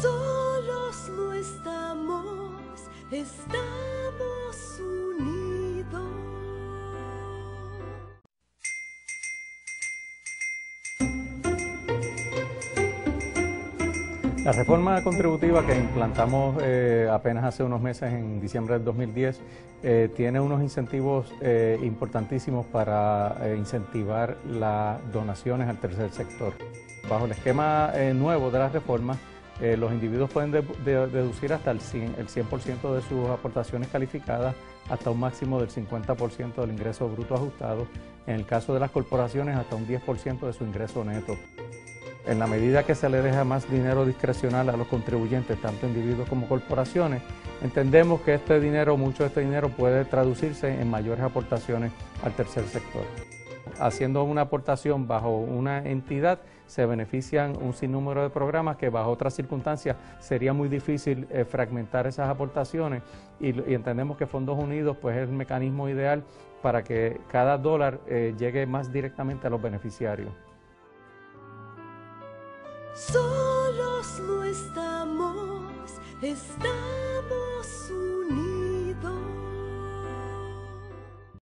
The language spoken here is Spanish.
Solos no estamos, estamos unidos. La reforma contributiva que implantamos apenas hace unos meses, en diciembre del 2010, tiene unos incentivos importantísimos para incentivar las donaciones al tercer sector. Bajo el esquema nuevo de la reforma, los individuos pueden deducir hasta el 100% de sus aportaciones calificadas, hasta un máximo del 50% del ingreso bruto ajustado, en el caso de las corporaciones hasta un 10% de su ingreso neto. En la medida que se le deja más dinero discrecional a los contribuyentes, tanto individuos como corporaciones, entendemos que este dinero, mucho de este dinero, puede traducirse en mayores aportaciones al tercer sector. Haciendo una aportación bajo una entidad, se benefician un sinnúmero de programas que bajo otras circunstancias sería muy difícil fragmentar esas aportaciones, y entendemos que Fondos Unidos pues, es el mecanismo ideal para que cada dólar llegue más directamente a los beneficiarios. Solos no estamos, estamos unidos.